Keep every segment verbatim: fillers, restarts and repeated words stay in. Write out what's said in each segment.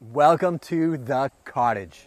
Welcome to the cottage.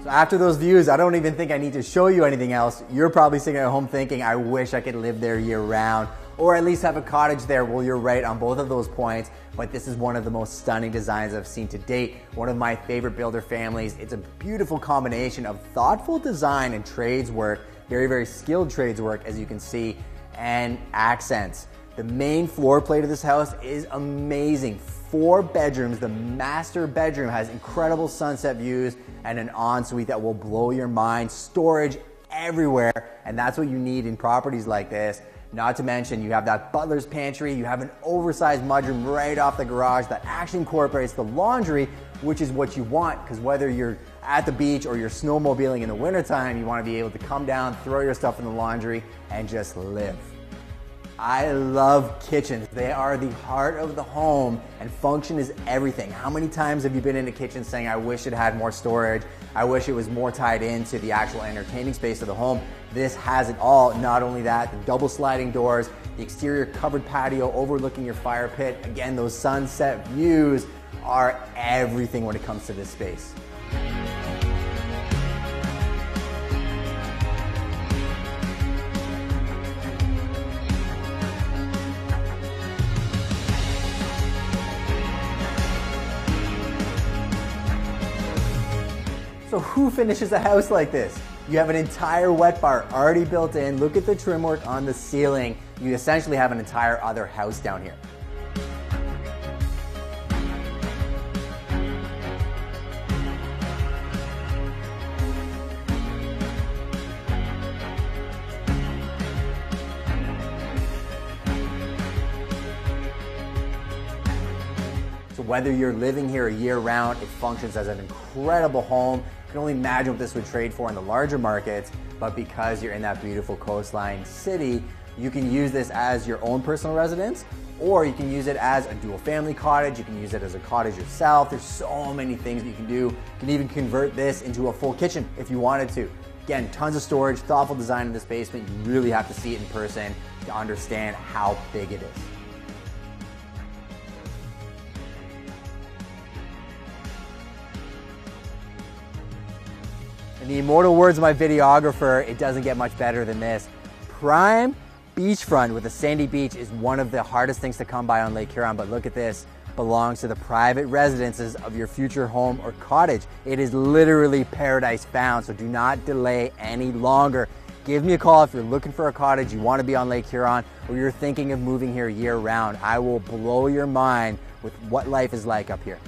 So after those views, I don't even think I need to show you anything else. You're probably sitting at home thinking, I wish I could live there year round, or at least have a cottage there. Well, you're right on both of those points, but this is one of the most stunning designs I've seen to date. One of my favorite builder families. It's a beautiful combination of thoughtful design and trades work, very, very skilled trades work, as you can see, and accents. The main floor plate of this house is amazing. Four bedrooms. The master bedroom has incredible sunset views and an ensuite that will blow your mind. Storage everywhere, and that's what you need in properties like this. Not to mention, you have that butler's pantry, you have an oversized mudroom right off the garage that actually incorporates the laundry, which is what you want, because whether you're at the beach or you're snowmobiling in the wintertime, you want to be able to come down, throw your stuff in the laundry, and just live. I love kitchens. They are the heart of the home, and function is everything. How many times have you been in a kitchen saying, I wish it had more storage, I wish it was more tied into the actual entertaining space of the home? This has it all. Not only that, the double sliding doors, the exterior covered patio overlooking your fire pit. Again, those sunset views are everything when it comes to this space. So who finishes a house like this? You have an entire wet bar already built in. Look at the trim work on the ceiling. You essentially have an entire other house down here. So whether you're living here year round, it functions as an incredible home. I can only imagine what this would trade for in the larger markets, but because you're in that beautiful coastline city, you can use this as your own personal residence, or you can use it as a dual family cottage. You can use it as a cottage yourself. There's so many things that you can do. You can even convert this into a full kitchen if you wanted to. Again, tons of storage, thoughtful design in this basement. You really have to see it in person to understand how big it is. In the immortal words of my videographer, it doesn't get much better than this. Prime beachfront with a sandy beach is one of the hardest things to come by on Lake Huron, but look at this. Belongs to the private residences of your future home or cottage. It is literally paradise found, so do not delay any longer. Give me a call if you're looking for a cottage, you want to be on Lake Huron, or you're thinking of moving here year round. I will blow your mind with what life is like up here.